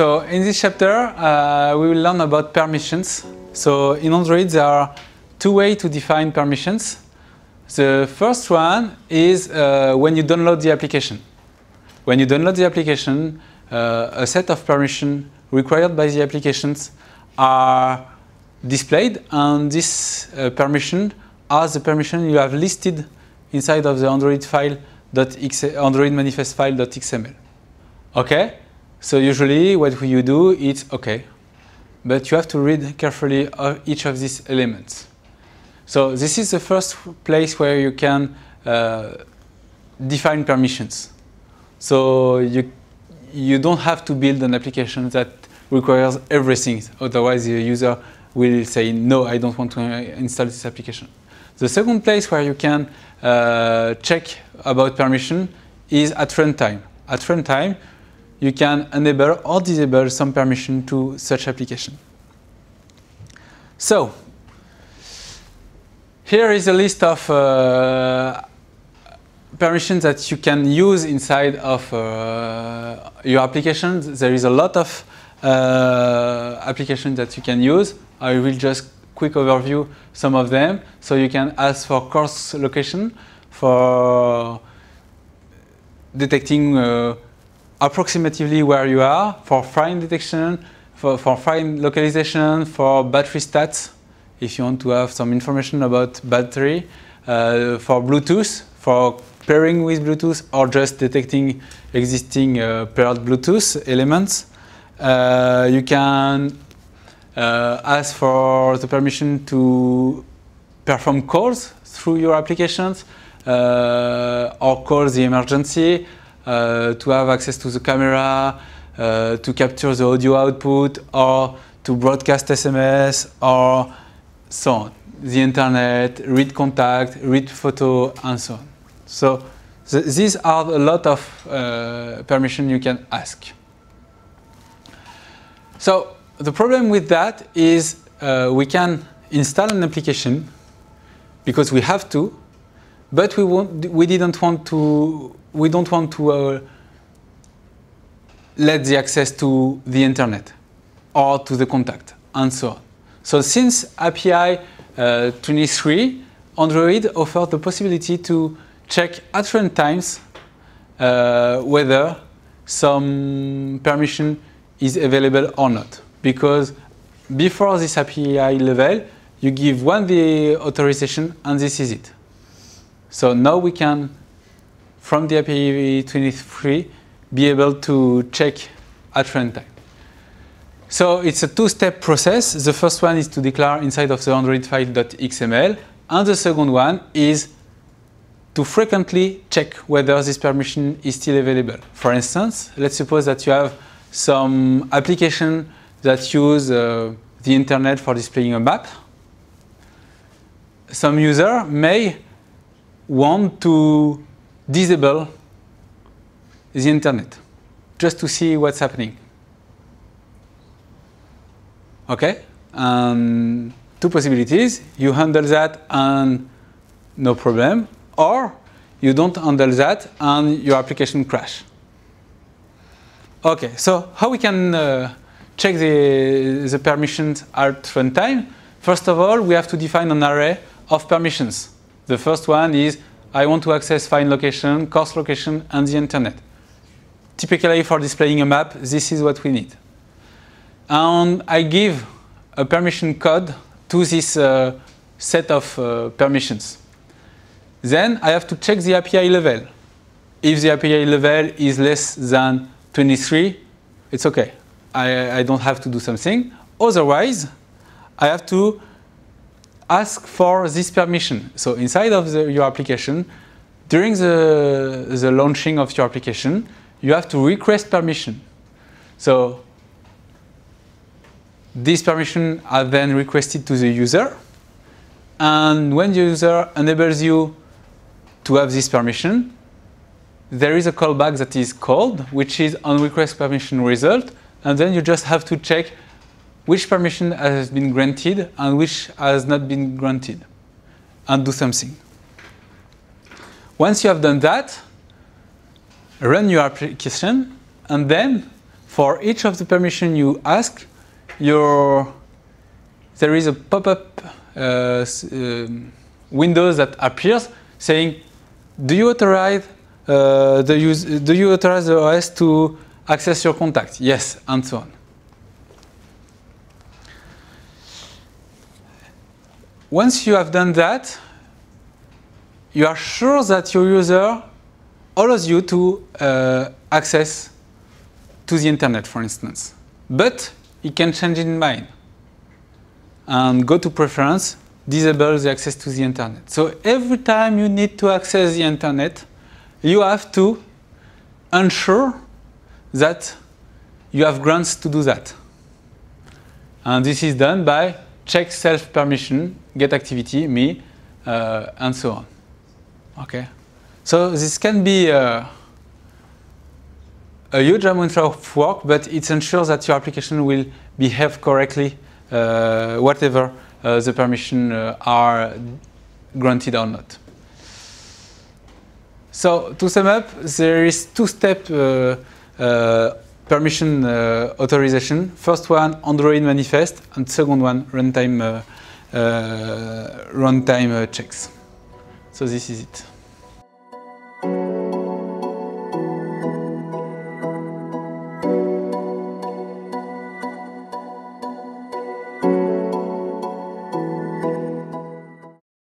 So in this chapter, we will learn about permissions. So in Android, there are two ways to define permissions. The first one is when you download the application. When you download the application, a set of permissions required by the applications are displayed, and this permission are the permission you have listed inside of the Android file Android manifest file.xml. Okay, so usually what you do is okay, but you have to read carefully each of these elements. So this is the first place where you can define permissions. So you don't have to build an application that requires everything, otherwise the user will say, no, I don't want to install this application. The second place where you can check about permission is at runtime. At runtime, you can enable or disable some permission to such application. So, here is a list of permissions that you can use inside of your application. There is a lot of applications that you can use. I will just quick overview some of them. So you can ask for course location, for detecting approximately where you are, for fine detection, for fine localization, for battery stats, if you want to have some information about battery, for Bluetooth, for pairing with Bluetooth or just detecting existing paired Bluetooth elements. You can ask for the permission to perform calls through your applications or call the emergency, to have access to the camera, to capture the audio output, or to broadcast SMS, or so on. The internet, read contact, read photo, and so on. So these are a lot of permissions you can ask. So the problem with that is we can install an application because we have to, but we don't want to let the access to the internet or to the contact and so on. So since API 23, Android offers the possibility to check at runtimes whether some permission is available or not, because before this API level, you give one the authorization and this is it. So now we can, from the API 23, be able to check at runtime. So it's a two-step process. The first one is to declare inside of the Android file.xml, and the second one is to frequently check whether this permission is still available. For instance, let's suppose that you have some application that use the internet for displaying a map. Some user may want to disable the internet just to see what's happening. Okay, two possibilities: you handle that and no problem, or you don't handle that and your application crashes. Okay, so how we can check the permissions at runtime? First of all, we have to define an array of permissions. The first one is, I want to access fine location, course location, and the internet. Typically for displaying a map, this is what we need. And I give a permission code to this set of permissions. Then I have to check the API level. If the API level is less than 23, it's okay. I don't have to do something. Otherwise, I have to ask for this permission. So inside of your application, during the launching of your application, you have to request permission. So these permissions are then requested to the user. And when the user enables you to have this permission, there is a callback that is called, which is on request permission result, and then you just have to check which permission has been granted and which has not been granted, and do something. Once you have done that, run your application, and then For each of the permission you ask, there is a pop-up window that appears saying, "Do you authorize the OS to access your contact?" Yes, and so on. Once you have done that, you are sure that your user allows you to access to the internet, for instance. But he can change his mind and go to preference, disable the access to the internet. So every time you need to access the internet, you have to ensure that you have grants to do that. And this is done by check self permission, get activity, me, and so on. Okay, so this can be a huge amount of work, but it ensures that your application will behave correctly, whatever the permission are granted or not. So to sum up, there is two-step permission authorization. First one, Android manifest, and second one, runtime checks. So this is it.